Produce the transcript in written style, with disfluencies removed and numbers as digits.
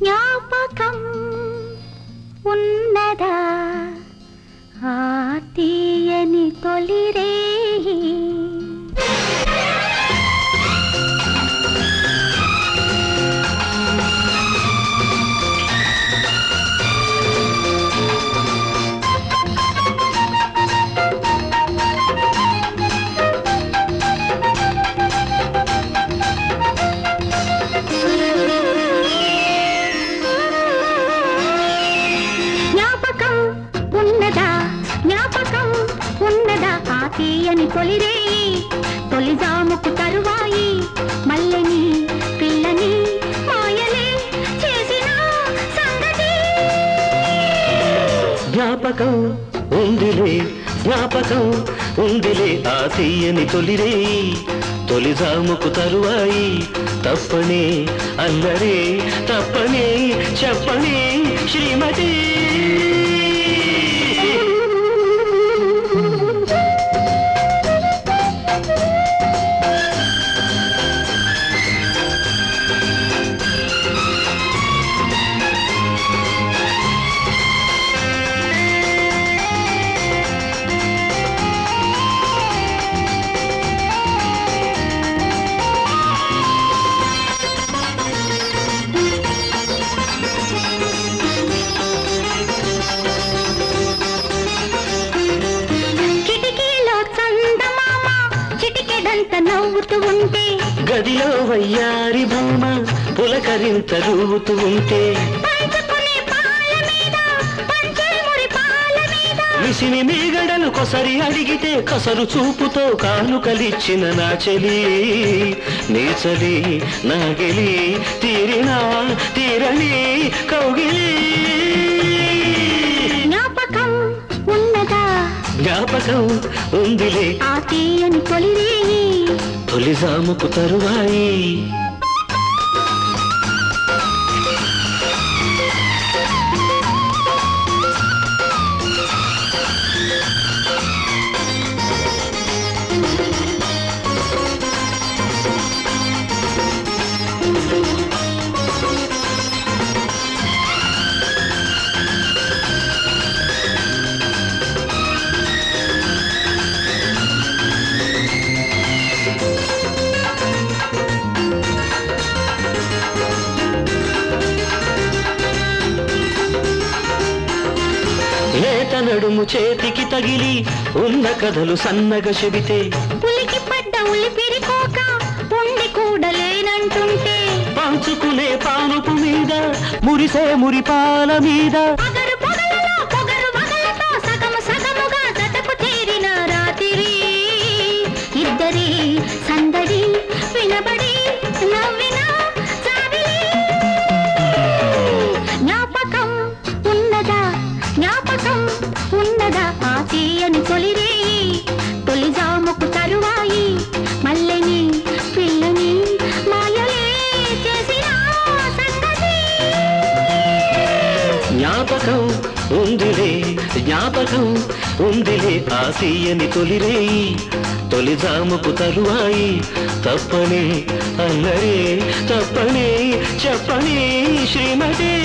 ज्ञापकम उन्नद आतीयनि तोलिरेहि తీయని తొలిరేయి తొలిజాముకు తరువాయి మల్లెని పిల్లని మాయలే చేసిన సంగతి జ్ఞాపకం ఉందిలే ఆ తీయని తొలిరేయి తొలిజాముకు తరువాయి తప్పనే అందరే తప్పనే చెప్పనే శ్రీమతి गदिलो वय्यारी भूम पुलकरिंत रूतू उंटे मिसिनी मेगडनु कोसरी अडिगिते कसरु चूपुतो कानुकलिच्चिन ना चली नी चली ना गेली तीरिना तीरनी कौगिली ज्ञापकं उन्नदा ज्ञापकं उंदिले आतीयनि तोलिरे తొలిజాముకు తరువాయి లేత నడుము చేతికి తగిలి ఉన్న కథలు సన్నగ చెబితే పులికి పడ్డ ఉలిపిరికోక పొండి కూడలేనంటుంటే పంచుకునే పానుపు మీద మురిసే మురిపాల మీద అగరు పొగలలో పొగరు వగలతో సగము సగముగా దతకు తీరిన రాత్రి ఇద్దరి సందడి వినబడి నవ్విన జాబిలి జ్ఞాపకం ఉన్నదా జ్ఞాపకం ఉన్నదా ఆ తీయని తొలిరేయి తొలిజాముకు తరువాయి మల్లెని పిల్లని మాయలే చేసిన సంగతి జ్ఞాపకం ఉందిలే ఆ తీయని తొలిరేయి తొలిజాముకు తరువాయి తప్పనే అందరే తప్పనే చెప్పనే శ్రీమతి